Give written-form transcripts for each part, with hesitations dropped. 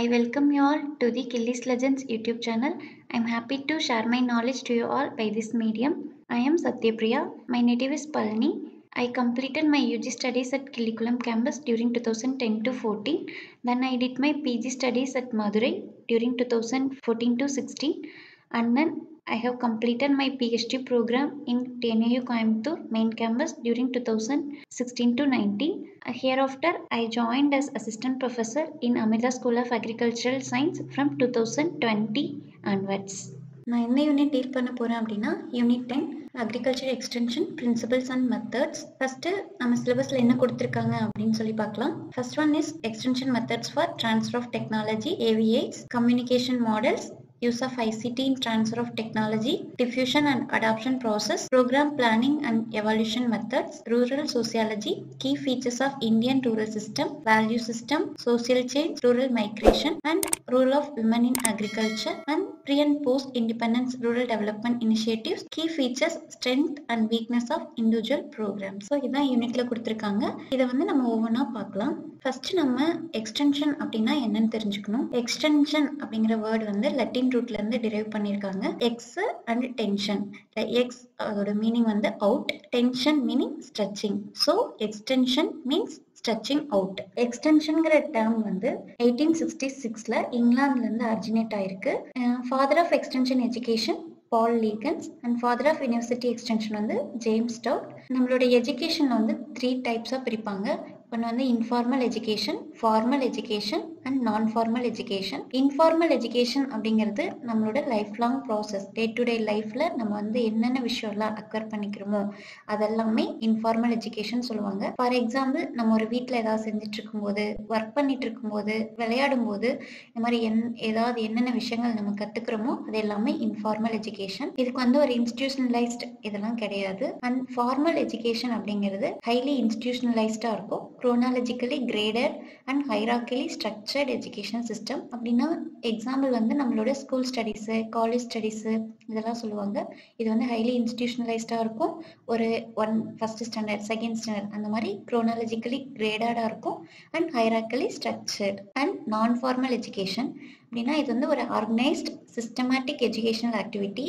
I welcome you all to the Killis Legends YouTube channel. I am happy to share my knowledge to you all by this medium. I am Sathya Priya. My native is Palani. I completed my UG studies at Killikulam campus during 2010 to 14. Then I did my PG studies at Madurai during 2014 to 16, and then I have completed my PhD program in TNAU Coimbatore main campus during 2016 to 19. Hereafter, I joined as assistant professor in Amrita School of Agricultural Science from 2020 onwards. நான் என்ன unit deal பண்ண போறேன் அப்படின்னா unit 10 agriculture extension principles and methods. First நம்ம சிலபஸ்ல என்ன கொடுத்திருக்காங்க அப்படின்னு சொல்லி பார்க்கலாம். First one is extension methods for transfer of technology, AVAs, communication models, use of ICT in transfer of technology, diffusion and adoption process, program planning and evaluation methods, rural sociology, key features of Indian rural system, value system, social change, rural migration and role of women in agriculture, and pre and post independence rural development initiatives, key features, strength and weakness of individual programs. So இத யூனிட்ல கொடுத்திருக்காங்க. இத வந்து நம்ம ஒவ்வொண்ணா பார்க்கலாம். First நம்ம extension அப்படினா என்னன்னு தெரிஞ்சுக்கணும். எக்ஸ்டென்ஷன் அப்படிங்கற வேர்ட் வந்து லட்டின் ரூட்ல இருந்து டெரைவ் பண்ணிருக்காங்க. Ex and tension. எக்ஸ் அதோட மீனிங் வந்து out, tension meaning stretching. So extension means stretching out. எக்ஸ்டென்ஷன்ங்கற டேர்ம் வந்து 1866ல இங்கிலாந்துல இருந்து ஆரிஜினேட் ஆயிருக்கு. Father of extension education Paul Leagans and father of university extension வந்து James Stout. நம்மளோட எஜுகேஷன்ல வந்து 3 டைப்ஸா பிரிப்பாங்க. ஒன்னு வந்து informal education, formal education and non formal education. Informal education அப்படிங்கிறது நம்மளோட life long process. Day to day லைஃப்ல நம்ம வந்து என்னென்ன விஷயம்லாம் அக்வயர் பண்ணிக்கிறோமோ அதெல்லாமே இன்ஃபார்மல் எஜுகேஷன் சொல்லுவாங்க. ஃபார் எக்ஸாம்பிள், நம்ம ஒரு வீட்டில் ஏதாவது செஞ்சுட்டு இருக்கும்போது, ஒர்க் பண்ணிட்டு இருக்கும்போது, விளையாடும் போது, இந்த மாதிரி ஏதாவது என்னென்ன விஷயங்கள் நம்ம கத்துக்கிறோமோ அது எல்லாமே இன்ஃபார்மல் எஜுகேஷன். இதுக்கு வந்து ஒரு இன்ஸ்டிடியூஷனலைஸ்டு இதெல்லாம் கிடையாது. அண்ட் ஃபார்மல் எஜுகேஷன் அப்படிங்கிறது ஹைலி இன்ஸ்டிடியூஷனலைஸ்டா இருக்கும். chronologically graded and hierarchically structured education system. அப்படினா எக்ஸாம்பிள் வந்து நம்மளோட ஸ்கூல் ஸ்டடீஸ், காலேஜ் ஸ்டடீஸ் இதெல்லாம் சொல்லுவாங்க. இது வந்து ஹைலி இன்ஸ்டிடியூஷனலைஸ்டா இருக்கும். ஒரு ஃபர்ஸ்ட் ஸ்டாண்டர்ட், செகண்ட் ஸ்டாண்டர்ட் அந்த மாதிரி chronologically graded இருக்கும் and hierarchically structured. and non formal education அப்படினா இது வந்து ஒரு organized systematic educational activity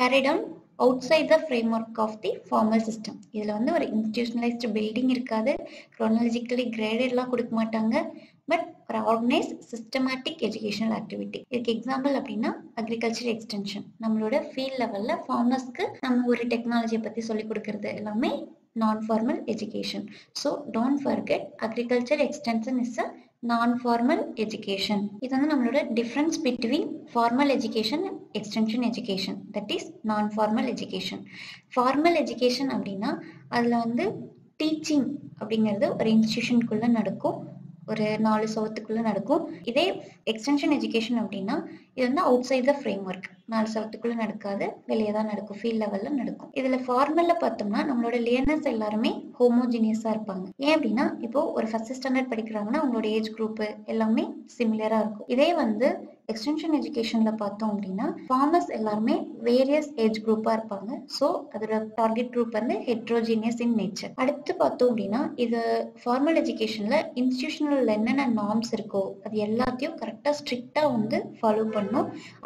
carried on outside the framework of the formal system. இதுல வந்து ஒரு institutionalized building இருக்காது, chronologically graded எல்லாம் கொடுக்க மாட்டாங்க, but ஒரு organized systematic educational activity. இதுக்கு எக்ஸாம்பிள் அப்படின்னா அக்ரிகல்ச்சர் எக்ஸ்டென்ஷன். நம்மளோட ஃபீல்ட் லெவல்ல ஃபார்மர்ஸ்க்கு நம்ம ஒரு டெக்னாலஜியை பத்தி சொல்லி கொடுக்கறது எல்லாமே non formal education. So don't forget, agriculture extension is a non-formal education. இது வந்து நம்மளோட difference between formal education and extension education, that is non-formal education. formal education அப்படின்னா அதுல வந்து டீச்சிங் அப்படிங்கிறது ஒரு இன்ஸ்டிடியூஷனுக்குள்ள நடக்கும், ஒரு 4 சவத்துக்குள்ள நடக்கும். இதே எக்ஸ்டென்ஷன் எஜுகேஷன் அப்படின்னா இது வந்து outside the framework, 4 சவத்துக்குள்ள நடக்காது, வெளியே தான் நடக்கும், ஃபீல்ட் லெவல்ல நடக்கும். இதுல ஃபார்மல்ல பார்த்தோம்னா நம்மளோட லேர்னர்ஸ் எல்லாருமே ஹோமோஜினியஸா இருப்பாங்க. ஏன் அப்படின்னா இப்போ ஒரு ஃபர்ஸ்ட் ஸ்டாண்டர்ட் படிக்கிறாங்கன்னா அவங்களோட ஏஜ் குரூப் எல்லாமே சிமிலரா இருக்கும். இதே வந்து எக்ஸ்டென்ஷன் எஜுகேஷன்ல பார்த்தோம் அப்படின்னா ஃபார்மர்ஸ் எல்லாருமே வேரியஸ் ஏஜ் குரூப்பா இருப்பாங்க. ஸோ அதோட டார்கெட் குரூப் வந்து ஹெட்ரோஜீனியஸ் இன் நேச்சர். அடுத்து பார்த்தோம் அப்படின்னா இது ஃபார்மல் எஜுகேஷன்ல இன்ஸ்டிடியூஷனல் என்னென்ன நார்ம்ஸ் இருக்கோ அது எல்லாத்தையும் கரெக்டா ஸ்ட்ரிக்டா வந்து ஃபாலோ பண்ணணும்.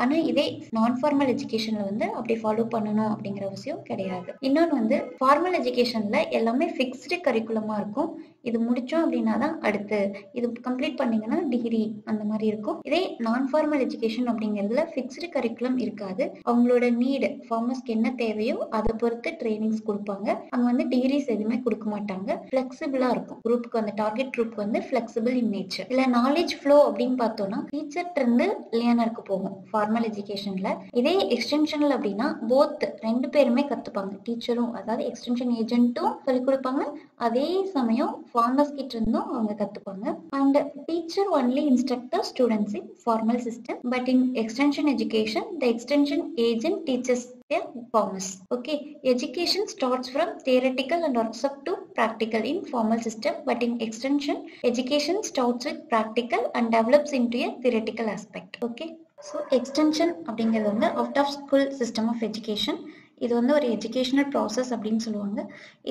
ஆனா இதே நான் ஃபார்மல் எஜுகேஷன்ல வந்து அப்படி ஃபாலோ பண்ணணும் அப்படிங்கிற அவசியம் கிடையாது. இன்னொன்று வந்து ஃபார்மல் எஜுகேஷன்ல எல்லாமே ஃபிக்ஸ்டு கரிக்குலமா இருக்கும். இது முடிச்சோம் அப்படின்னா தான் அடுத்து இது கம்ப்ளீட் பண்ணீங்கன்னா டிகிரி அந்த மாதிரி இருக்கும். இதே நான் ஃபார்மல் எஜுகேஷன் அப்படிங்கிறதுல ஃபிக்ஸ்டு கரிக்குலம் இருக்காது. அவங்களோட நீடு, ஃபார்மர்ஸ்க்கு என்ன தேவையோ அதை பொறுத்து ட்ரைனிங்ஸ் கொடுப்பாங்க. அவங்க வந்து டிகிரிஸ் எதுவுமே கொடுக்க மாட்டாங்க, ஃபிளெக்சிபிளா இருக்கும். குரூப்புக்கு வந்து டார்கெட் குரூப் வந்து ஃபிளெக்சிபிள் இன் நேச்சர். இல்ல நாலேஜ் ஃப்ளோ அப்படின்னு பார்த்தோம்னா டீச்சர்ட்ட இருந்து லேர்னருக்கு போகும் ஃபார்மல் எஜுகேஷன்ல. இதே எக்ஸ்டென்ஷன்ல அப்படின்னா போத் ரெண்டு பேருமே கத்துப்பாங்க. டீச்சரும் அதாவது எக்ஸ்டென்ஷன் ஏஜென்ட்டும் சொல்லிக் கொடுப்பாங்க, அதே சமயம் ஃபார்மர்ஸ் கிட்ட இருந்தும் அவங்க கத்துப்பாங்க. And teacher only instructor students in formal system, but in extension education the extension agent teachers their farmers. Okay, education starts from theoretical and works up to practical in formal system, but in extension education starts with practical and develops into a theoretical aspect. Okay, so extension அப்படிங்கிறது வந்து out of school system of education. இது வந்து ஒரு educational process அப்படின்னு சொல்லுவாங்க.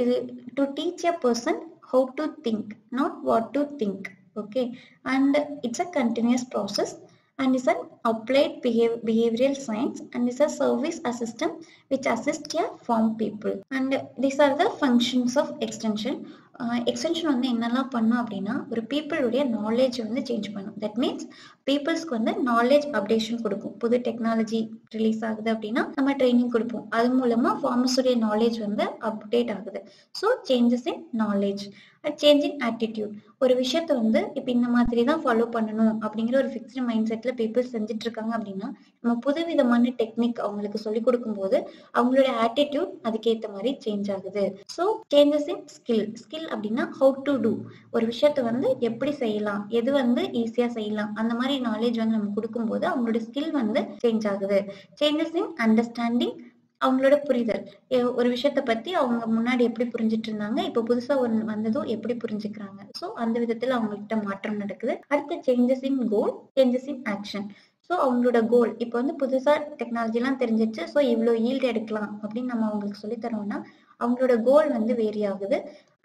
இது to teach a person how to think, not what to think. Okay, and it's a continuous process and is an applied behavioral science and is a service assistant which assists your farm people. And these are the functions of extension. Extension on the innala panna appadina or people ude knowledge vandu change panum. That means peoples ku vandu knowledge updation kudukum. Pudhu technology release agudhu appadina nama training kudupom. Adu moolama farmers ude knowledge vandu update agudhu. So changes in knowledge and change in attitude. ஒரு விஷயத்தை வந்து இப்போ இந்த மாதிரி தான் follow பண்ணணும் அப்படிங்கிற ஒரு ஃபிக்ஸ்டு மைண்ட் செட்டில் பீப்புள் செஞ்சுட்டு இருக்காங்க அப்படின்னா நம்ம புதுவிதமான டெக்னிக் அவங்களுக்கு சொல்லிக் கொடுக்கும்போது அவங்களோட ஆட்டிடியூட் அதுக்கேற்ற மாதிரி சேஞ்ச் ஆகுது. So changes in skill. Skill அப்படின்னா ஹவு டு டூ, ஒரு விஷயத்தை வந்து எப்படி செய்யலாம், எது வந்து ஈஸியாக செய்யலாம், அந்த மாதிரி நாலேஜ் வந்து நம்ம கொடுக்கும்போது அவங்களோட ஸ்கில் வந்து சேஞ்ச் ஆகுது. சேஞ்சஸ் இன் அண்டர்ஸ்டாண்டிங், அவங்களோட புரிதல், ஒரு விஷயத்தை பற்றி அவங்க முன்னாடி எப்படி புரிஞ்சிட்டு இருந்தாங்க இப்போ புதுசாக ஒன்று வந்ததும் எப்படி புரிஞ்சுக்கிறாங்க. ஸோ அந்த விதத்தில் அவங்ககிட்ட மாற்றம் நடக்குது. அடுத்த changes in goal, changes in action. So அவங்களோட கோல் இப்போ வந்து புதுசாக டெக்னாலஜிலாம் தெரிஞ்சிச்சு, ஸோ இவ்வளோ ஈல்டு எடுக்கலாம் அப்படின்னு நம்ம அவங்களுக்கு சொல்லித்தரோம்னா அவங்களோட கோல் வந்து வேரி ஆகுது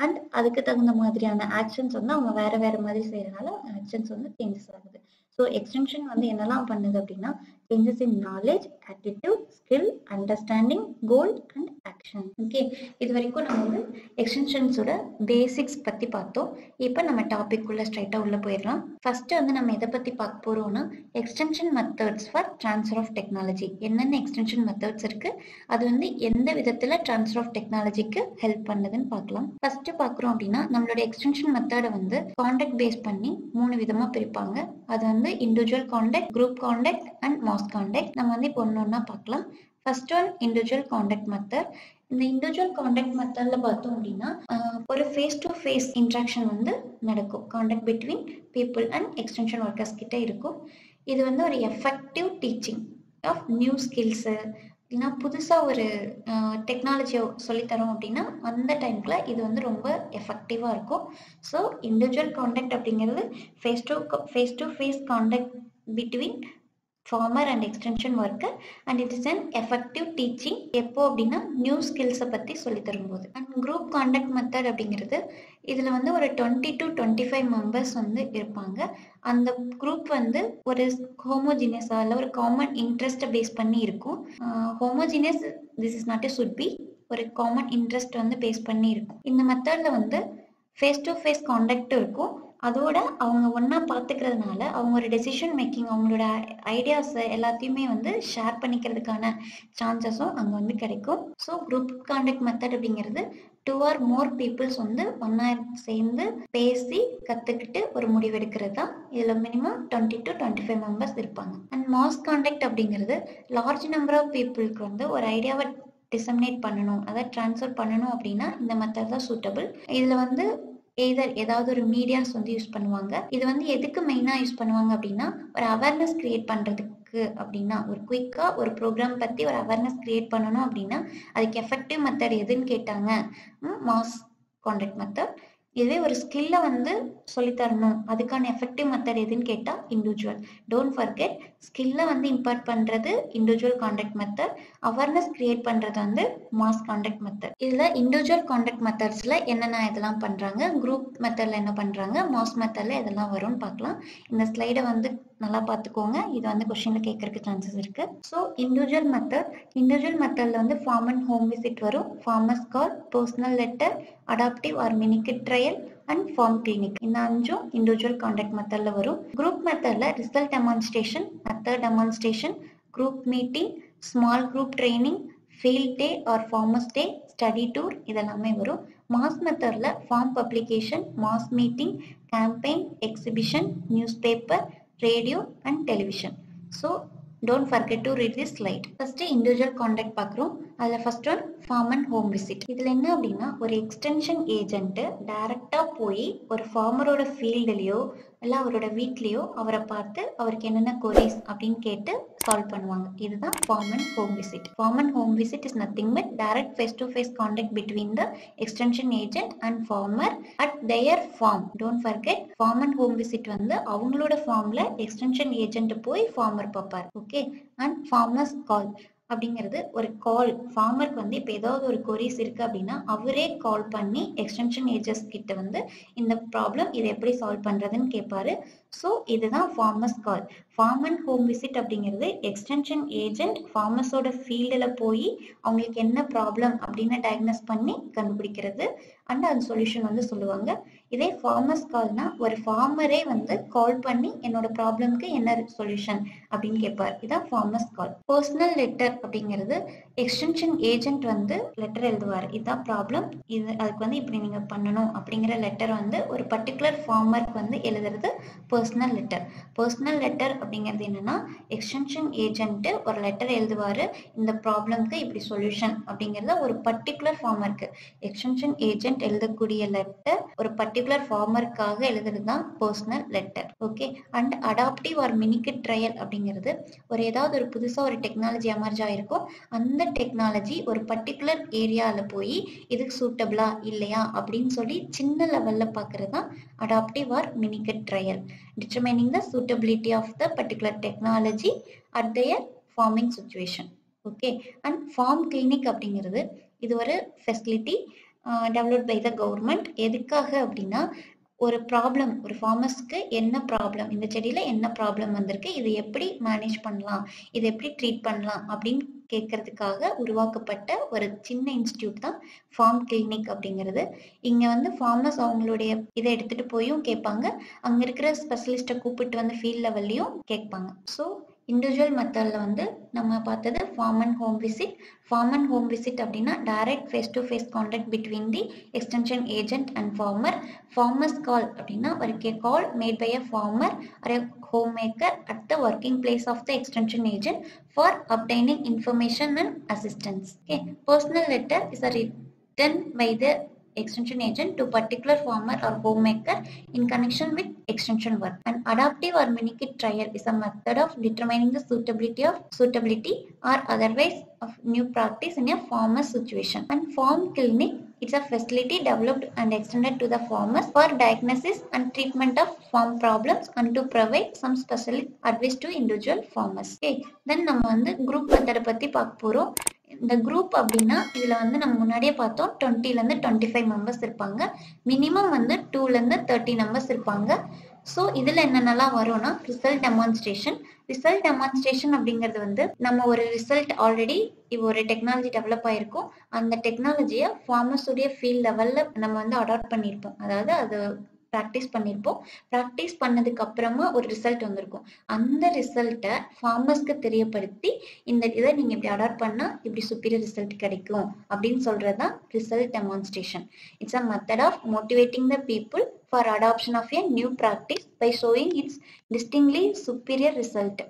அண்ட் அதுக்கு தகுந்த மாதிரியான ஆக்ஷன்ஸ் வந்து அவங்க வேறு வேறு மாதிரி செய்கிறனால ஆக்ஷன்ஸ் வந்து சேஞ்சஸ் ஆகுது. ஸோ எக்ஸ்டென்ஷன் வந்து என்னெல்லாம் பண்ணுது அப்படின்னா changes in knowledge, attitude, skill, understanding, goal and action. Okay, இது வரைக்கும் நம்ம வந்து எக்ஸ்டென்ஷன்ஸோட பேசிக்ஸ் பற்றி பார்த்தோம். இப்போ நம்ம டாபிக் உள்ள ஸ்ட்ரைட்டாக உள்ளே போயிடலாம். ஃபர்ஸ்ட் வந்து நம்ம எதை பற்றி பார்க்க போகிறோம்னா extension methods for transfer of technology. என்னென்ன எக்ஸ்டென்ஷன் மெத்தட்ஸ் இருக்குது, அது வந்து எந்த விதத்தில் ட்ரான்ஸ்ஃபர் ஆஃப் டெக்னாலஜிக்கு ஹெல்ப் பண்ணுதுன்னு பார்க்கலாம். ஃபர்ஸ்ட் பார்க்குறோம் அப்படின்னா நம்மளோட எக்ஸ்டென்ஷன் மெத்தடை வந்து கான்டாக்ட் பேஸ் பண்ணி மூணு விதமாக பிரிப்பாங்க. அது வந்து individual contact, group contact and mass contact. நம்ம வந்து இப்போ ஒன்று ஒன்றா பார்க்கலாம். First one individual contact method. இந்த இண்டிவிஜுவல் கான்டாக்ட் மெத்தடில் பார்த்தோம் அப்படின்னா ஒரு ஃபேஸ் டு ஃபேஸ் இன்ட்ராக்ஷன் வந்து நடக்கும். Contact between people and extension workers கிட்ட இருக்கும். இது வந்து ஒரு effective teaching of new skills, ஏன்னா புதுசாக ஒரு டெக்னாலஜியை சொல்லித்தரோம் அப்படின்னா அந்த டைமில் இது வந்து ரொம்ப எஃபெக்டிவாக இருக்கும். ஸோ இண்டிவிஜுவல் கான்டாக்ட் அப்படிங்கிறது face to face contact between farmer and extension worker and it is an effective teaching. எப்போ அப்படின்னா நியூ ஸ்கில்ஸை பற்றி சொல்லித்தரும்போது. அண்ட் குரூப் கான்டாக்ட் மெத்தட் அப்படிங்கிறது இதில் வந்து ஒரு 20 to 25 மெம்பர்ஸ் வந்து இருப்பாங்க. அந்த குரூப் வந்து ஒரு ஹோமோஜினியஸாக இல்லை ஒரு காமன் இன்ட்ரெஸ்ட்டை பேஸ் பண்ணி இருக்கும். Homogeneous this is not a should be, ஒரு காமன் இன்ட்ரெஸ்ட் வந்து பேஸ் பண்ணி இருக்கும். இந்த மெத்தடில் வந்து ஃபேஸ் டு ஃபேஸ் கான்டாக்டும் இருக்கும். அதோட அவங்க ஒன்றா பார்த்துக்கிறதுனால அவங்க ஒரு டெசிஷன் மேக்கிங், அவங்களோட ஐடியாஸை எல்லாத்தையுமே வந்து ஷேர் பண்ணிக்கிறதுக்கான சான்சஸும் அங்கே வந்து கிடைக்கும். ஸோ குரூப் கான்டாக்ட் மெத்தட் அப்படிங்கிறது 2 or more பீப்புள்ஸ் வந்து ஒன்றா சேர்ந்து பேசி கற்றுக்கிட்டு ஒரு முடிவெடுக்கிறது தான். இதில் மினிமம் 20 to 25 மெம்பர்ஸ் இருப்பாங்க. அண்ட் மாஸ் கான்டாக்ட் அப்படிங்கிறது லார்ஜ் நம்பர் ஆஃப் பீப்புளுக்கு வந்து ஒரு ஐடியாவை டிசமினேட் பண்ணணும், அதை ட்ரான்ஸ்ஃபர் பண்ணணும் அப்படின்னா இந்த மெத்தட் தான் சூட்டபிள். இதில் வந்து ஏதாவது ஒரு மீடியாஸ் வந்து யூஸ் பண்ணுவாங்க. இது வந்து எதுக்கு மெயினாக யூஸ் பண்ணுவாங்க அப்படின்னா ஒரு அவேர்னஸ் கிரியேட் பண்ணுறதுக்கு. அப்படின்னா ஒரு குயிக்காக ஒரு ப்ரோக்ராம் பற்றி ஒரு அவேர்னஸ் கிரியேட் பண்ணணும் அப்படின்னா அதுக்கு எஃபெக்டிவ் மெத்தட் எதுன்னு கேட்டாங்க, மாஸ் கான்டாக்ட் மெத்தட். இதுவே ஒரு ஸ்கில்லை வந்து சொல்லித்தரணும் அதுக்கான எஃபெக்டிவ் மெத்தட் எதுன்னு கேட்டால் இண்டிவிஜுவல். டோன்ட் ஃபர்கெட், ஸ்கில்லை வந்து இம்பார்ட் பண்ணுறது individual contact method, awareness create பண்ணுறது வந்து மாஸ் கான்டாக்ட் மெத்தட். இதில் இண்டிவிஜுவல் கான்டாக்ட் மெத்தட்ஸில் என்னென்ன இதெல்லாம் பண்ணுறாங்க, குரூப் மெத்தடில் என்ன பண்ணுறாங்க, மாஸ் மெத்தடில் இதெல்லாம் வரும்னு பார்க்கலாம். இந்த ஸ்லைடை வந்து நல்லா பார்த்துக்கோங்க, இது வந்து கொஸ்டினில் கேட்கறதுக்கு சான்சஸ் இருக்குது. ஸோ இண்டிவிஜுவல் மெத்தடில் வந்து ஃபார்ம் அண்ட் ஹோம் விசிட் வரும், farmers call, personal letter, adaptive or minikit trial and farm clinic. இந்த 5 இண்டிவிஜுவல் கான்டாக்ட் மெத்தடில் வரும். குரூப் மெத்தடில் result demonstration, method demonstration, group meeting, small group training, field day or farmers day, study tour, இதெல்லாமே வரும். Mass மெத்தடில் farm publication, mass meeting, campaign, exhibition, news paper, radio and television. So don't forget to read this slide. First individual contact பார்க்குறோம். அதில் first one farm and home visit. இதில் என்ன அப்படின்னா ஒரு extension agent டைரெக்டாக போய் ஒரு ஃபார்மரோட ஃபீல்டுலேயோ இல்லை அவரோட வீட்லேயோ அவரை பார்த்து அவருக்கு என்னென்ன கொரிஸ் அப்படின்னு கேட்டு சால்வ் பண்ணுவாங்க. இதுதான் farm and home visit. Farm and home visit is nothing but direct face to face contact between the extension agent and farmer at their farm. Don't forget, farm and home visit வந்து அவங்களோட ஃபார்மில் extension agent போய் farmer பார்ப்பார். Okay, and farmers call, அப்படிங்கிறது ஒரு கால் ஃபார்மருக்கு வந்து இப்போ ஏதாவது ஒரு கொரிஸ் இருக்கு அப்படின்னா அவரே கால் பண்ணி எக்ஸ்டென்ஷன் ஏஜஸ் கிட்ட வந்து இந்த ப்ராப்ளம் இதை எப்படி சால்வ் பண்றதுன்னு கேட்பாரு. ஸோ இதுதான் farmers call. Farmer home visit அப்படிங்கிறது எக்ஸ்டென்ஷன் ஏஜென்ட் ஃபார்மர்ஸோட ஃபீல்டில் போய் அவங்களுக்கு என்ன ப்ராப்ளம் அப்படின்னு டயக்னோஸ் பண்ணி கண்டுபிடிக்கிறது அண்ட் அந்த சொல்யூஷன் வந்து சொல்லுவாங்க. இதே ஃபார்மர்ஸ் கால்னா ஒரு ஃபார்மரே வந்து கால் பண்ணி என்னோட ப்ராப்ளம்க்கு என்ன சொல்யூஷன் அப்படின்னு கேட்பார். இதான் ஃபார்மர்ஸ் கால். பர்சனல் லெட்டர் அப்படிங்கிறது எக்ஸ்டென்ஷன் ஏஜென்ட் வந்து லெட்டர் எழுதுவார். இதுதான் ப்ராப்ளம், இது அதுக்கு வந்து இப்படி நீங்க பண்ணணும் அப்படிங்கிற லெட்டர் வந்து ஒரு பர்டிகுலர் ஃபார்மருக்கு வந்து எழுதுறது பர்சனல் லெட்டர். பர்சனல் லெட்டர் அப்படிங்கிறது என்னன்னா எக்ஸ்டென்ஷன் ஏஜென்ட் ஒரு லெட்டர் எழுதுவார், இந்த ப்ராப்ளம்க்கு இப்படி சொல்யூஷன் அப்படிங்கிறத ஒரு பர்டிகுலர் ஃபார்மருக்கு எக்ஸ்டென்ஷன் ஏஜென்ட் எழுதக்கூடிய லெட்டர் ஒரு particular ஃபார்மர்க்காக எழுதுறது தான் personal letter. Okay. And adaptive or minikit trial அப்படிங்கிறது ஒரு ஏதாவது ஒரு புதுசாக ஒரு டெக்னாலஜி எமர்ஜ் ஆகிருக்கும், அந்த டெக்னாலஜி ஒரு பர்டிகுலர் ஏரியாவில் போய் இதுக்கு சூட்டபிளா இல்லையா அப்படின்னு சொல்லி சின்ன லெவலில் பார்க்கறது தான் adaptive or minikit trial. Determining the suitability of the particular technology at their farming situation. Okay. And farm clinic அப்படிங்கிறது இது ஒரு facility develop by the government. எதுக்காக அப்படின்னா ஒரு ப்ராப்ளம் ஒரு ஃபார்மர்ஸ்க்கு என்ன ப்ராப்ளம், இந்த செடியில் என்ன ப்ராப்ளம் வந்திருக்கு, இது எப்படி மேனேஜ் பண்ணலாம், இது எப்படி ட்ரீட் பண்ணலாம் அப்படின்னு கேட்கறதுக்காக உருவாக்கப்பட்ட ஒரு சின்ன இன்ஸ்டியூட் தான் ஃபார்ம் கிளினிக் அப்படிங்கிறது. இங்கே வந்து ஃபார்மர்ஸ் அவங்களுடைய இதை எடுத்துகிட்டு போயும் கேட்பாங்க, அங்கே இருக்கிற ஸ்பெஷலிஸ்ட்டை கூப்பிட்டு வந்து ஃபீல்ட் லெவல்லையும் கேட்பாங்க. ஸோ இண்டிவிஜுவல் மெத்தடில் வந்து நம்ம பார்த்தது farm and home visit. Farm and home visit அப்படின்னா direct face to face contact between the extension agent and farmer. Farmers call அப்படின்னா ஒரு call made by a farmer ஒரு home maker at the working place of the extension agent for obtaining information and assistance. Okay. Personal letter is written by the extension agent to particular farmer or homemaker in connection with extension work. An adaptive or minikit trial is a method of determining the suitability or otherwise of new practice in a farmer situation. And farm clinic is a facility developed and extended to the farmers for diagnosis and treatment of farm problems and to provide some special advice to individual farmers. Okay, then நம்ம வந்து group method பத்தி பார்க்க போறோம். இந்த group அப்படின்னா இதுல வந்து நம்ம முன்னாடியே பார்த்தோம் 20ல இருந்து 25 மெம்பர்ஸ் இருப்பாங்க, மினிமம் வந்து 2ல இருந்து 30 மெம்பர்ஸ் இருப்பாங்க. ஸோ இதுல என்னென்னலாம் வரும்னா ரிசல்ட் டெமான்ஸ்ட்ரேஷன். ரிசல்ட் டெமான்ஸ்ட்ரேஷன் அப்படிங்கிறது வந்து நம்ம ஒரு ரிசல்ட் ஆல்ரெடி இப்போ ஒரு டெக்னாலஜி டெவலப் ஆயிருக்கும், அந்த டெக்னாலஜியை ஃபார்மர்ஸுடைய ஃபீல்ட் லெவல்ல நம்ம வந்து அடாப்ட் பண்ணியிருப்போம், அதாவது அது ப்ராக்டிஸ் பண்ணியிருப்போம். ப்ராக்டிஸ் பண்ணதுக்கு அப்புறமா ஒரு ரிசல்ட் வந்திருக்கும், அந்த ரிசல்ட்டை ஃபார்மர்ஸ்க்கு தெரியப்படுத்தி இந்த இதை நீங்கள் இப்படி அடாப்ட் பண்ணால் இப்படி சுப்பீரியர் ரிசல்ட் கிடைக்கும் அப்படின்னு சொல்கிறது தான் result demonstration. It's a method of motivating the people for adoption of a new practice by showing its distinctly superior result.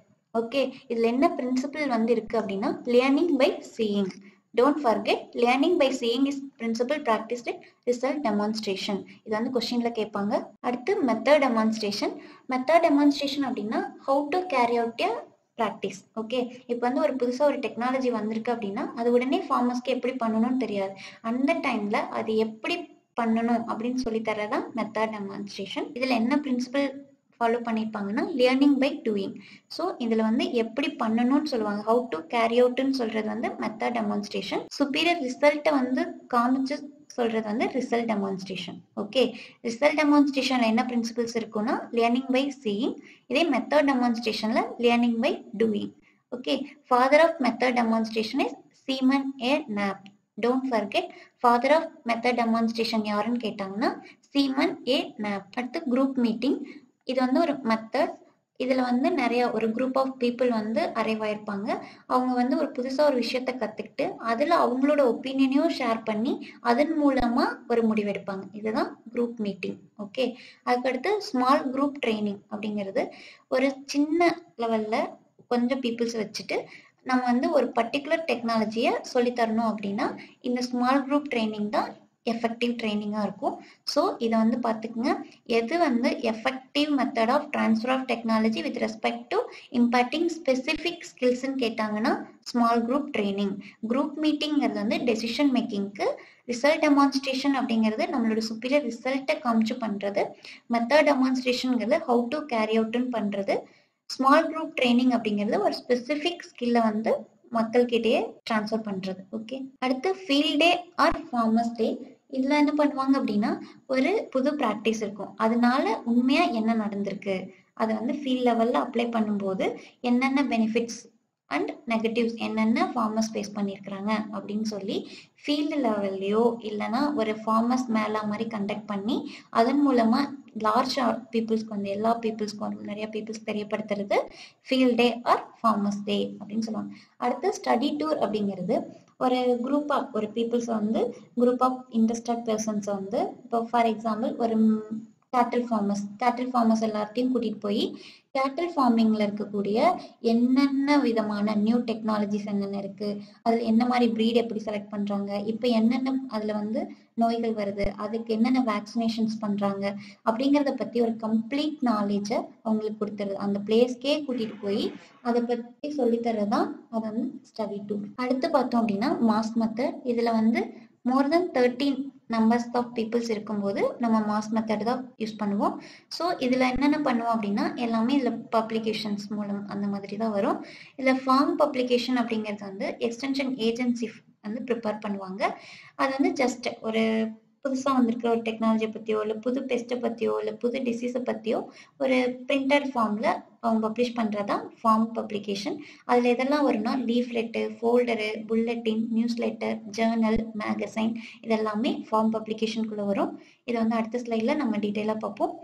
Okay. இதில் என்ன பிரின்சிபிள் வந்து இருக்குது அப்படின்னா learning by seeing. Don't forget, learning by seeing is principle practiced in result demonstration. இது வந்து questionல கேட்பாங்க. அடுத்து method demonstration. Method demonstration அப்படின்னா how to carry out a practice. Okay. இப்போ வந்து ஒரு புதுசாக ஒரு டெக்னாலஜி வந்திருக்கு அப்படின்னா அது உடனே ஃபார்மர்ஸ்க்கு எப்படி பண்ணணும்னு தெரியாது, அந்த டைம்ல அது எப்படி பண்ணணும் அப்படின்னு சொல்லி தரதான் மெத்தட் டெமான்ஸ்ட்ரேஷன். இதில் என்ன பிரின்சிபல் ஃபாலோ பண்ணியிருப்பாங்கன்னா லேர்னிங் பை டூயிங். ஸோ இதில் வந்து எப்படி பண்ணணும்னு சொல்லுவாங்க, ஹவு டு கேரி அவுட்னு சொல்கிறது வந்து மெத்தட் டெமான்ஸ்ட்ரேஷன். சுப்பீரியர் ரிசல்ட்டை வந்து காமிச்சு சொல்கிறது வந்து ரிசல்ட் டெமான்ஸ்ட்ரேஷன். ஓகே. ரிசல்ட் டெமான்ஸ்ட்ரேஷனில் என்ன பிரின்சிபிள்ஸ் இருக்குன்னா லேர்னிங் பை சீயிங், இதே மெத்தட் டெமான்ஸ்ட்ரேஷனில் learning by doing. Okay. Father of method demonstration is Seaman A Knapp. Don't forget, father of method demonstration யாருன்னு கேட்டாங்கன்னா சீமன் ஏ நாப். அடுத்து குரூப் மீட்டிங். இது வந்து ஒரு மெத்தட். இதில் வந்து நிறையா ஒரு குரூப் ஆஃப் பீப்புள் வந்து அரைவ் ஆயிருப்பாங்க, அவங்க வந்து ஒரு புதுசாக ஒரு விஷயத்த கற்றுக்கிட்டு அதில் அவங்களோட ஒப்பீனியனையும் ஷேர் பண்ணி அதன் மூலமாக ஒரு முடிவெடுப்பாங்க. இதுதான் குரூப் மீட்டிங். ஓகே. அதுக்கடுத்து ஸ்மால் குரூப் ட்ரைனிங் அப்படிங்கிறது ஒரு சின்ன லெவலில் கொஞ்சம் பீப்புள்ஸ் வச்சுட்டு நம்ம வந்து ஒரு பர்டிகுலர் டெக்னாலஜியை சொல்லித்தரணும் அப்படின்னா இந்த ஸ்மால் குரூப் ட்ரைனிங் தான் எஃபெக்டிவ் ட்ரைனிங்காக இருக்கும். ஸோ இதை வந்து பார்த்துக்குங்க, எது வந்து effective method of transfer of technology with respect to impacting specific ஸ்கில்ஸ்ன்னு கேட்டாங்கன்னா ஸ்மால் குரூப் ட்ரைனிங். குரூப் மீட்டிங்கிறது வந்து டெசிஷன் மேக்கிங்க்கு, ரிசல்ட் டெமான்ஸ்ட்ரேஷன் அப்படிங்கிறது நம்மளோட சுப்பீரியர் ரிசல்ட்டை காமிச்சு பண்ணுறது, மெத்தட் டெமான்ஸ்ட்ரேஷனுங்கிறது ஹவு டு கேரி அவுட்னு பண்ணுறது, ஸ்மால் குரூப் ட்ரைனிங் அப்படிங்கிறது ஒரு ஸ்பெசிஃபிக் ஸ்கில்லை வந்து மக்கள்கிட்டயே டிரான்ஸ்ஃபர் பண்றது. ஓகே, அடுத்து field day or farmers day. இதுல என்ன பண்ணுவாங்க அப்படின்னா ஒரு புது பிராக்டிஸ் இருக்கும், அதனால உண்மையா என்ன நடந்திருக்கு அதை வந்து ஃபீல்ட் லெவல்ல அப்ளை பண்ணும்போது என்னென்ன பெனிஃபிட்ஸ் அண்ட் நெகட்டிவ்ஸ் என்னென்ன ஃபார்மர்ஸ் ஃபேஸ் பண்ணியிருக்கிறாங்க அப்படின்னு சொல்லி ஃபீல்டு லெவல்லையோ இல்லைன்னா ஒரு ஃபார்மர்ஸ் மேலா மாதிரி கண்டக்ட் பண்ணி அதன் மூலமா லார்ஜ் பீப்புள்ஸ்க்கு வந்து எல்லா பீப்புள்ஸ்க்கு வந்து நிறைய பீப்புள்ஸ் தெரியப்படுத்துறது field day or farmers day அப்படின்னு சொல்லுவாங்க. அடுத்து ஸ்டடி டூர் அப்படிங்கிறது ஒரு குரூப் ஆஃப் ஒரு பீப்புள்ஸ் வந்து குரூப் ஆஃப் இன்ட்ரெஸ்டட் பர்சன்ஸ் வந்து இப்போ ஃபார் எக்ஸாம்பிள் ஒரு கேட்டில் ஃபார்மர்ஸ் எல்லாத்தையும் கூட்டிட்டு போய் கேட்டில் ஃபார்மிங்ல இருக்கக்கூடிய என்னென்ன விதமான நியூ டெக்னாலஜிஸ் என்னென்ன இருக்கு, அதுல என்ன மாதிரி பிரீட் எப்படி செலக்ட் பண்றாங்க, இப்ப என்னென்ன அதுல வந்து நோய்கள் வருது, அதுக்கு என்னென்ன வேக்சினேஷன்ஸ் பண்றாங்க அப்படிங்கறத பத்தி ஒரு கம்ப்ளீட் நாலேஜ அவங்களுக்கு கொடுத்துருது. அந்த பிளேஸ்க்கே கூட்டிட்டு போய் அதை பத்தி சொல்லி தர்றதுதான் அது வந்து ஸ்டடி டூர். அடுத்து பார்த்தோம் அப்படின்னா மாஸ் மெத்தட். இதுல வந்து more than 13 numbers of peoples இருக்கும்போது நம்ம மாஸ் மெத்தட் தான் யூஸ் பண்ணுவோம். ஸோ இதில் என்னென்ன பண்ணுவோம் அப்படின்னா எல்லாமே இதில் பப்ளிகேஷன்ஸ் மூலம் அந்த மாதிரி தான் வரும். இதில் ஃபார்ம் பப்ளிகேஷன் அப்படிங்கிறது வந்து எக்ஸ்டென்ஷன் ஏஜென்சி வந்து ப்ரிப்பேர் பண்ணுவாங்க. அது வந்து ஜஸ்ட் ஒரு புதுசாக வந்திருக்கிற ஒரு டெக்னாலஜியை பற்றியோ இல்லை புது பெஸ்ட்டை பற்றியோ இல்லை புது டிசீஸை பற்றியோ ஒரு பிரிண்டட் ஃபார்மில் அவங்க பப்ளிஷ் பண்ணுறதான் ஃபார்ம் பப்ளிகேஷன். அதில் எதெல்லாம் வரும்னா leaflet, folder, bulletin, news letter, journal, magazine, இதெல்லாமே ஃபார்ம் பப்ளிகேஷனுக்குள்ளே வரும். இதை வந்து அடுத்த ஸ்லைடில் நம்ம டீட்டெயிலாக பார்ப்போம்.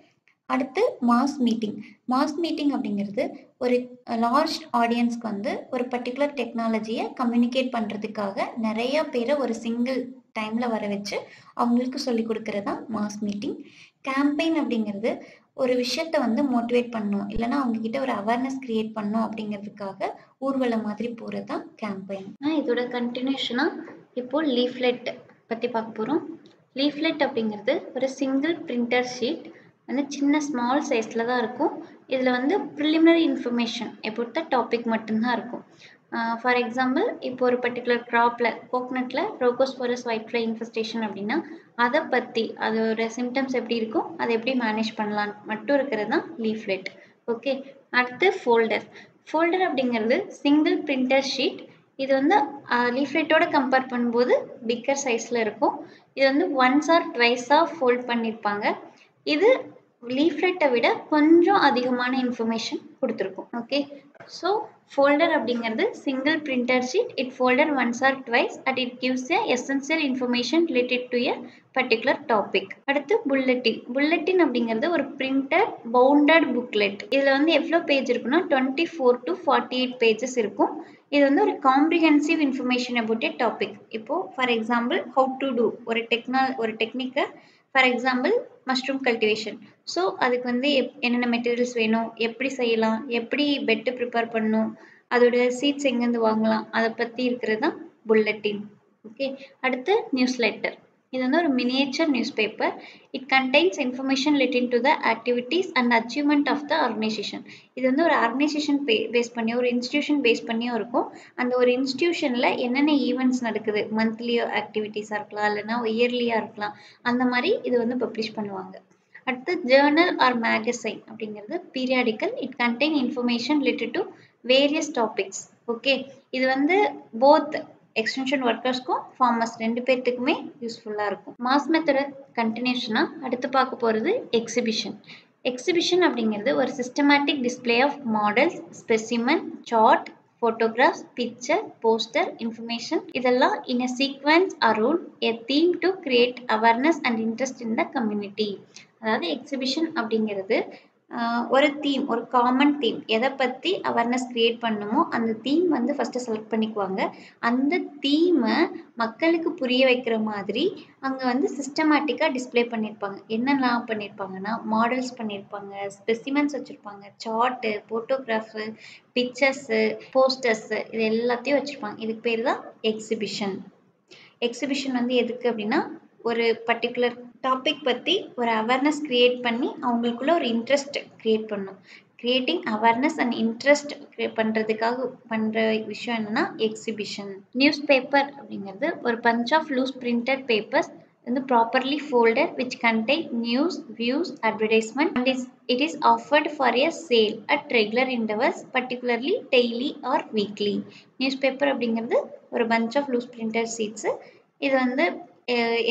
அடுத்து மாஸ் மீட்டிங். மாஸ் மீட்டிங் அப்படிங்கிறது ஒரு லார்ஜ் ஆடியன்ஸ்க்கு வந்து ஒரு பர்டிகுலர் டெக்னாலஜியை கம்யூனிகேட் பண்ணுறதுக்காக நிறைய பேரை ஒரு சிங்கிள் டைம்ல வர வச்சு அவங்களுக்கு சொல்லி கொடுக்கறது தான் மாஸ் மீட்டிங். கேம்பெயின் அப்படிங்கிறது ஒரு விஷயத்த வந்து மோட்டிவேட் பண்ணும் இல்லைன்னா அவங்க கிட்ட ஒரு அவேர்னஸ் கிரியேட் பண்ணும் அப்படிங்கிறதுக்காக ஊர்வலம் மாதிரி போறது தான் கேம்பெயின். இதோட கண்டினியூஷனா இப்போ லீஃப்லெட் பத்தி பார்க்க போறோம். லீஃப்லெட் அப்படிங்கிறது ஒரு சிங்கிள் பிரிண்டர் ஷீட் வந்து சின்ன ஸ்மால் சைஸ்ல தான் இருக்கும். இதுல வந்து ப்ரிலிமினரி இன்ஃபர்மேஷன் எப்படித்த டாபிக் மட்டும்தான் இருக்கும். ஃபார் எக்ஸாம்பிள் இப்போ ஒரு பர்டிகுலர் க்ராப்பில் கோக்னட்டில் ரோகோஸ்போரஸ் ஒயிட் ஃப்ளை இன்ஃபெஸ்டேஷன் அப்படின்னா அதை பற்றி அதோட சிம்டம்ஸ் எப்படி இருக்கும், அதை எப்படி மேனேஜ் பண்ணலான்னு மட்டும் இருக்கிறது தான் லீஃப்லெட். ஓகே, அடுத்து ஃபோல்டர். ஃபோல்டர் அப்படிங்கிறது சிங்கிள் பிரிண்டர் ஷீட். இது வந்து லீஃப்லெட்டோட கம்பேர் பண்ணும்போது பிக்கர் சைஸில் இருக்கும். இது வந்து ஒன்ஸ் ஆர் ட்வைஸாக ஃபோல்ட் பண்ணியிருப்பாங்க. இது லீஃப்லெட்டை விட கொஞ்சம் அதிகமான இன்ஃபர்மேஷன் கொடுத்துருக்கும். ஓகே, ஸோ ஃபோல்டர் அப்படிங்கிறது single printer sheet. It folder once or twice at it gives a essential information related to a particular topic. அடுத்து புல்லட்டின். புல்லட்டின் அப்படிங்கிறது ஒரு பிரிண்டட் பவுண்டட் புக்லெட். இதில் வந்து எவ்வளோ பேஜ் இருக்குன்னா 24 to 48 பேஜஸ் இருக்கும். இது வந்து ஒரு comprehensive information about a topic. இப்போது for example how to do ஒரு டெக்னிக்கை for example mushroom cultivation. So அதுக்கு வந்து என்னென்ன மெட்டீரியல்ஸ் வேணும், எப்படி செய்யலாம், எப்படி பெட்டு ப்ரிப்பேர் பண்ணணும், அதோட சீட்ஸ் எங்கேருந்து வாங்கலாம், அதை பற்றி இருக்கிறது தான் புல்லட்டின். ஓகே, அடுத்து நியூஸ் லெட்டர். இது வந்து ஒரு miniature news paper. It contains information relating to the activities and achievement of the organisation. இது வந்து ஒரு ஆர்கனைசேஷன் பேஸ் பண்ணியோ ஒரு இன்ஸ்டியூஷன் பேஸ் பண்ணியோ இருக்கும். அந்த ஒரு இன்ஸ்டியூஷனில் என்னென்ன ஈவெண்ட்ஸ் நடக்குது, மந்த்லியோ ஆக்டிவிட்டீஸாக இருக்கலாம் இல்லைன்னா இயர்லியாக இருக்கலாம், அந்த மாதிரி இது வந்து பப்ளிஷ் பண்ணுவாங்க. அடுத்து ஜேர்னல் ஆர் மேகசைன் அப்படிங்கிறது periodical. It contain information related to various topics. Okay, இது வந்து போத் எக்ஸ்டென்ஷன் ஒர்க்கர்ஸ்க்கும் ஃபார்மர்ஸ் ரெண்டு பேர்த்துக்குமே யூஸ்ஃபுல்லாக இருக்கும். மாஸ் மெத்தடை கண்டினியூஷனாக அடுத்து பார்க்க போகிறது எக்ஸிபிஷன். எக்ஸிபிஷன் அப்படிங்கிறது ஒரு systematic display of models, specimen, chart, photographs, picture, poster, information இதெல்லாம் in a sequence around a theme to create awareness and interest in the community. அதாவது எக்ஸிபிஷன் அப்படிங்கிறது ஒரு தீம், ஒரு காமன் தீம், எதை பற்றி அவேர்னஸ் க்ரியேட் பண்ணுமோ அந்த தீம் வந்து ஃபஸ்ட்டு செலக்ட் பண்ணிக்குவாங்க. அந்த தீமை மக்களுக்கு புரிய வைக்கிற மாதிரி அங்கே வந்து சிஸ்டமேட்டிக்காக டிஸ்பிளே பண்ணியிருப்பாங்க. என்னெல்லாம் பண்ணியிருப்பாங்கன்னா மாடல்ஸ் பண்ணியிருப்பாங்க, ஸ்பெசிமென்ஸ் வச்சுருப்பாங்க, சார்ட்டு, ஃபோட்டோகிராஃபு, பிக்சர்ஸு, போஸ்டர்ஸு, இது எல்லாத்தையும் வச்சுருப்பாங்க. இதுக்கு பேர் தான் எக்ஸிபிஷன். எக்ஸிபிஷன் வந்து எதுக்கு அப்படின்னா ஒரு பர்டிகுலர் டாபிக் பற்றி ஒரு அவேர்னஸ் க்ரியேட் பண்ணி அவங்களுக்குள்ள ஒரு இன்ட்ரெஸ்ட் க்ரியேட் பண்ணும். கிரியேட்டிங் அவேர்னஸ் அண்ட் இன்ட்ரெஸ்ட் பண்ணுறதுக்காக பண்ணுற விஷயம் என்னென்னா எக்ஸிபிஷன். நியூஸ் பேப்பர் அப்படிங்கிறது ஒரு bunch of loose printed papers in the properly folder which contain news, views, advertisement, and it is offered for a sale at regular intervals, particularly daily or weekly. Newspaper அப்படிங்கிறது ஒரு bunch of loose printed sheets. இது வந்து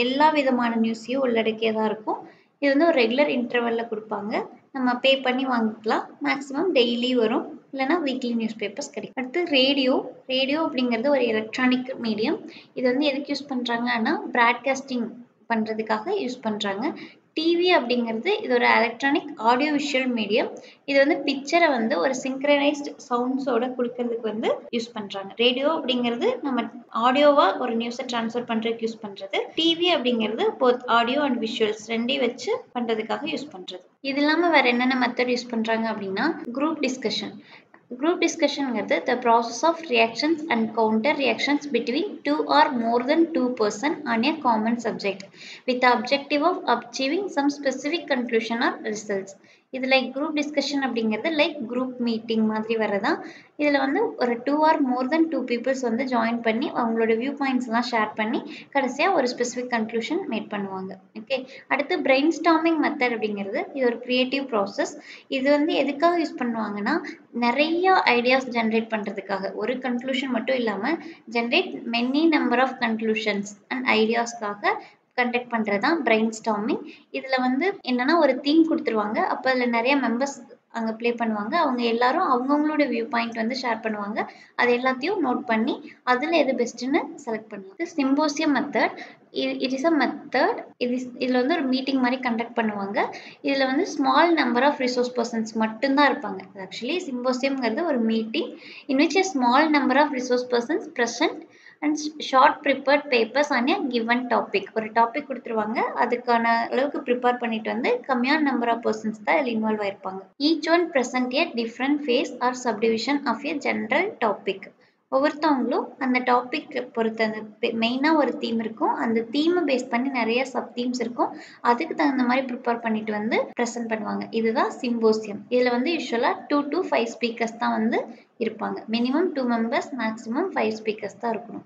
எல்லா விதமான நியூஸையும் உள்ளடக்கியதா இருக்கும். இது வந்து ஒரு ரெகுலர் இன்டர்வல்ல கொடுப்பாங்க. நம்ம பே பண்ணி வாங்கிக்கலாம். மேக்ஸிமம் டெய்லி வரும், இல்லைனா வீக்லி நியூஸ் பேப்பர்ஸ் கிடைக்கும். அடுத்து ரேடியோ. ரேடியோ அப்படிங்கிறது ஒரு எலக்ட்ரானிக் மீடியம். இது வந்து எதுக்கு யூஸ் பண்ணுறாங்கன்னா ப்ராட்காஸ்டிங் பண்ணுறதுக்காக யூஸ் பண்ணுறாங்க. டிவி அப்படிங்கிறது இது ஒரு எலக்ட்ரானிக் ஆடியோ விஷுவல் மீடியம். இது வந்து பிக்சரை வந்து ஒரு சிங்க்ரனைஸ்ட் சவுண்ட்ஸோட கொடுக்கறதுக்கு வந்து யூஸ் பண்ணுறாங்க. ரேடியோ அப்படிங்கிறது நம்ம ஆடியோவாக ஒரு நியூஸை ட்ரான்ஸ்ஃபர் பண்ணுறதுக்கு யூஸ் பண்ணுறது. டிவி அப்படிங்கிறது போத் ஆடியோ அண்ட் விஷுவல்ஸ் ரெண்டையும் வச்சு பண்ணுறதுக்காக யூஸ் பண்ணுறது. இது இல்லாமல் வேறு என்னென்ன மெத்தட் யூஸ் பண்ணுறாங்க அப்படின்னா group discussion. Group discussion is the process of reactions and counter reactions between two or more than two persons on a common subject with the objective of achieving some specific conclusion or results. This like group discussion is like group meeting. This is two or more than two people join and viewpoints share and a specific conclusion made. Okay. The brainstorming method is a creative process. This is நிறைய ideas generate பண்ணுறதுக்காக, ஒரு conclusion மட்டும் இல்லாமல் generate many number of conclusions and ஐடியாஸ்க்காக conduct பண்ணுறது தான் brain storming. இதில் வந்து என்னென்னா ஒரு தீம் கொடுத்துருவாங்க. அப்போ அதில் நிறைய மெம்பர்ஸ் அங்கே ப்ளே பண்ணுவாங்க. அவங்க எல்லாரும் அவங்கவுங்களோட வியூ பாயிண்ட் வந்து ஷேர் பண்ணுவாங்க. அது எல்லாத்தையும் நோட் பண்ணி அதில் எது பெஸ்ட்டுன்னு செலக்ட் பண்ணுவாங்க. Symposium method it is a method. இதில் வந்து ஒரு மீட்டிங் மாதிரி கண்டக்ட் பண்ணுவாங்க. இதில் வந்து small number of resource persons மட்டும்தான் இருப்பாங்க. ஆக்சுவலி சிம்போசியம்ங்கிறது ஒரு meeting in which a small number of resource persons present and short prepared papers on a given topic. ஒரு டாபிக் கொடுத்துருவாங்க, அதுக்கான அளவுக்கு ப்ரிப்பேர் பண்ணிட்டு வந்து கம்மியான நம்பர் ஆஃப் பர்சன்ஸ் தான் இதில் இன்வால்வ் ஆயிருப்பாங்க. Each one present a different phase or subdivision of a general topic. ஒவ்வொருத்தவங்களும் அந்த டாபிக் பொறுத்த அந்த மெயினாக ஒரு தீம் இருக்கும். அந்த தீமை பேஸ் பண்ணி நிறைய சப் தீம்ஸ் இருக்கும். அதுக்கு தகுந்த மாதிரி ப்ரிப்பேர் பண்ணிட்டு வந்து ப்ரெசென்ட் பண்ணுவாங்க. இதுதான் சிம்போசியம். இதில் வந்து யூஸ்வலாக 2 to 5 ஸ்பீக்கர்ஸ் தான் வந்து இருப்பாங்க. மினிமம் 2 மெம்பர்ஸ், மேக்ஸிமம் 5 ஸ்பீக்கர்ஸ் தான் இருக்கணும்.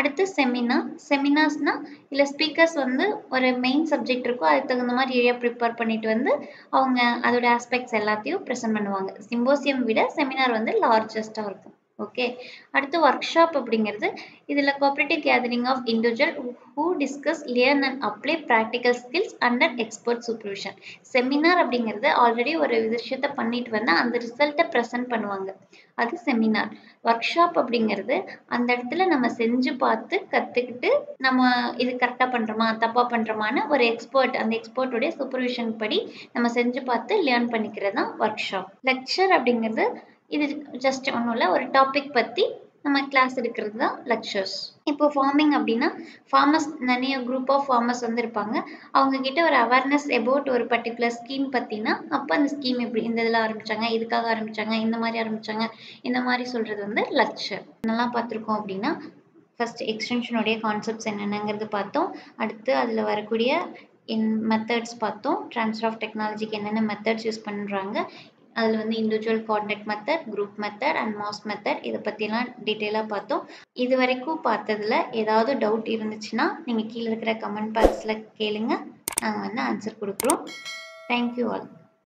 அடுத்து செமினார். செமினார்ஸ்னால் இல்லை ஸ்பீக்கர்ஸ் வந்து ஒரு மெயின் சப்ஜெக்ட் இருக்கும். அதுக்கு தகுந்த மாதிரி ஏரியா ப்ரிப்பேர் பண்ணிட்டு வந்து அவங்க அதோட ஆஸ்பெக்ட்ஸ் எல்லாத்தையும் ப்ரெசென்ட் பண்ணுவாங்க. சிம்போசியம் விட செமினார் வந்து லார்ஜஸ்ட்டாக இருக்கும். ஓகே. அடுத்து ஒர்க் ஷாப் அப்படிங்கிறது இதில் cooperative gathering of individual who discuss learn and apply practical skills under expert supervision. Seminar அப்படிங்கிறது ஆல்ரெடி ஒரு விஷயத்தை பண்ணிட்டு வந்தால் அந்த ரிசல்ட்டை ப்ரெசென்ட் பண்ணுவாங்க, அது செமினார். ஒர்க் ஷாப் அப்படிங்கிறது அந்த இடத்துல நம்ம செஞ்சு பார்த்து கற்றுக்கிட்டு நம்ம இது கரெக்டாக பண்ணுறோமா தப்பாக பண்ணுறோமான்னு ஒரு எக்ஸ்பர்ட், அந்த எக்ஸ்பர்ட்டோடைய சூப்பர்விஷன் படி நம்ம செஞ்சு பார்த்து லேர்ன் பண்ணிக்கிறது தான் ஒர்க் ஷாப். லெக்சர் அப்படிங்கிறது இது ஜஸ்ட் ஒன்றும் இல்லை, ஒரு டாபிக் பற்றி நம்ம கிளாஸ் எடுக்கிறது தான் லெக்சர்ஸ். இப்போ ஃபார்மிங் அப்படின்னா ஃபார்மர்ஸ் நிறைய குரூப் ஆஃப் ஃபார்மர்ஸ் வந்து இருப்பாங்க. அவங்கக்கிட்ட ஒரு அவேர்னஸ் அபவுட் ஒரு பர்டிகுலர் ஸ்கீம் பற்றினா அப்போ அந்த ஸ்கீம் எப்படி இந்த இதில் ஆரம்பித்தாங்க, இதுக்காக ஆரம்பித்தாங்க, இந்த மாதிரி ஆரம்பித்தாங்க, இந்த மாதிரி சொல்கிறது வந்து லெக்சர். நல்லா பார்த்துருக்கோம் அப்படின்னா ஃபஸ்ட் எக்ஸ்டென்ஷனுடைய கான்செப்ட்ஸ் என்னென்னங்கிறது பார்த்தோம். அடுத்து அதில் வரக்கூடிய மெத்தட்ஸ் பார்த்தோம். ட்ரான்ஸ்ஃபர் ஆஃப் டெக்னாலஜிக்கு என்னென்ன மெத்தட்ஸ் யூஸ் பண்ணுறாங்க, அதில் வந்து individual coordinate method, group method and mass method, இதை பற்றிலாம் டீட்டெயிலாக பார்த்தோம். இது வரைக்கும் பார்த்ததில் ஏதாவது டவுட் இருந்துச்சுன்னா நீங்கள் கீழே இருக்கிற கமெண்ட் பாக்ஸில் கேளுங்க, நாங்கள் வந்து ஆன்சர் கொடுக்குறோம். Thank you all.